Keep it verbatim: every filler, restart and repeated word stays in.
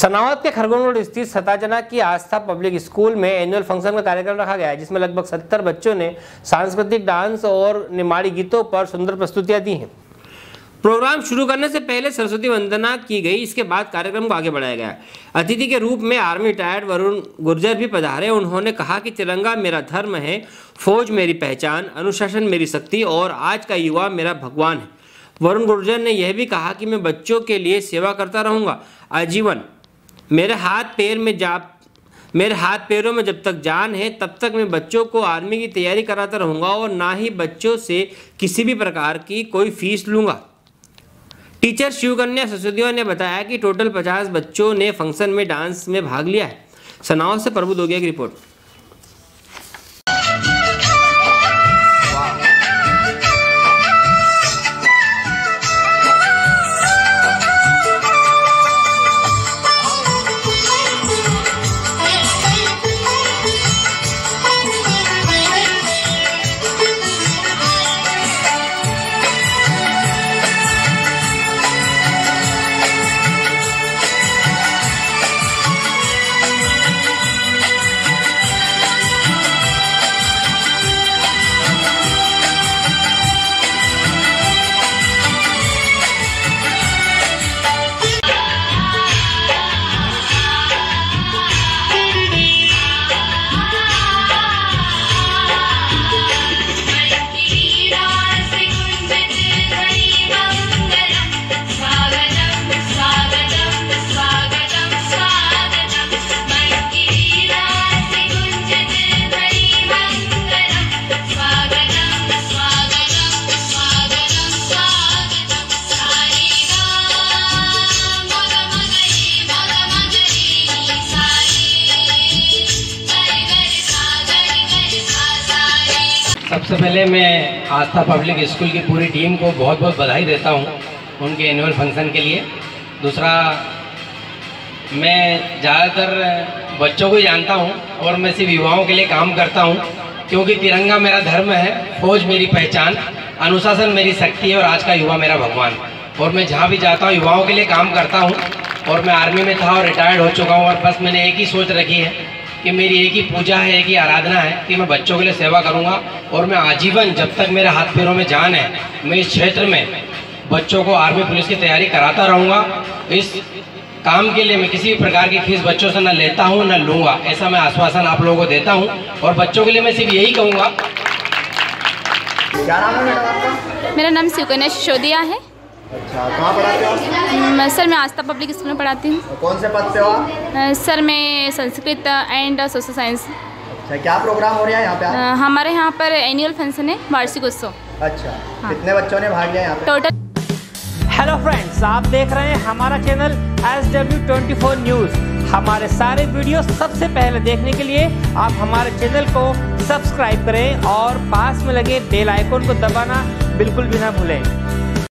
सनावद के खरगोन रोड स्थित सताजना की आस्था पब्लिक स्कूल में एनुअल फंक्शन का कार्यक्रम रखा गया है, जिसमें लगभग सत्तर बच्चों ने सांस्कृतिक डांस और निमाड़ी गीतों पर सुंदर प्रस्तुतियां दी हैं। प्रोग्राम शुरू करने से पहले सरस्वती वंदना की गई। इसके बाद कार्यक्रम को आगे बढ़ाया गया। अतिथि के रूप में आर्मी रिटायर्ड वरुण गुर्जर भी पधारे। उन्होंने कहा कि तिरंगा मेरा धर्म है, फौज मेरी पहचान, अनुशासन मेरी शक्ति और आज का युवा मेरा भगवान है। वरुण गुर्जर ने यह भी कहा कि मैं बच्चों के लिए सेवा करता रहूँगा आजीवन। मेरे हाथ पैर में जाप मेरे हाथ पैरों में जब तक जान है तब तक मैं बच्चों को आर्मी की तैयारी कराता रहूँगा और ना ही बच्चों से किसी भी प्रकार की कोई फीस लूँगा। टीचर शिवकन्या ससोदियों ने बताया कि टोटल पचास बच्चों ने फंक्शन में डांस में भाग लिया है। सनाव से प्रभु दोगिया की रिपोर्ट। सबसे पहले मैं आस्था पब्लिक स्कूल की पूरी टीम को बहुत बहुत बधाई देता हूं उनके एनुअल फंक्शन के लिए। दूसरा, मैं ज़्यादातर बच्चों को जानता हूं और मैं सिर्फ युवाओं के लिए काम करता हूं, क्योंकि तिरंगा मेरा धर्म है, फौज मेरी पहचान, अनुशासन मेरी शक्ति है और आज का युवा मेरा भगवान। और मैं जहाँ भी जाता हूँ युवाओं के लिए काम करता हूँ। और मैं आर्मी में था और रिटायर्ड हो चुका हूँ और बस मैंने एक ही सोच रखी है कि मेरी एक ही पूजा है, एक ही आराधना है कि मैं बच्चों के लिए सेवा करूंगा और मैं आजीवन जब तक मेरे हाथ पैरों में जान है मैं इस क्षेत्र में बच्चों को आर्मी पुलिस की तैयारी कराता रहूंगा। इस काम के लिए मैं किसी भी प्रकार की फीस बच्चों से ना लेता हूं ना लूंगा, ऐसा मैं आश्वासन आप लोगों को देता हूं। और बच्चों के लिए मैं सिर्फ यही कहूँगा। क्या नाम है मैडम आपका? मेरा नाम शिवकन्या ससोदिया है। अच्छा, कहाँ पढ़ाते हो? मैं सर मैं आस्था पब्लिक स्कूल में पढ़ाती हूँ। कौन से पद से हो आप? सर मैं संस्कृत एंड सोशल साइंस। अच्छा, क्या प्रोग्राम हो रहा है यहाँ पे? आ, हमारे यहाँ पर एनुअल फंक्शन है, वार्षिक उत्सव। अच्छा, हाँ। कितने बच्चों ने भाग लिया यहाँ पे? टोटल। हेलो फ्रेंड्स, आप देख रहे हैं हमारा channel S W twenty four news. हमारे सारे वीडियो सबसे पहले देखने के लिए आप हमारे चैनल को सब्सक्राइब करें और पास में लगे बेल आइकन को दबाना बिल्कुल भी ना भूलें।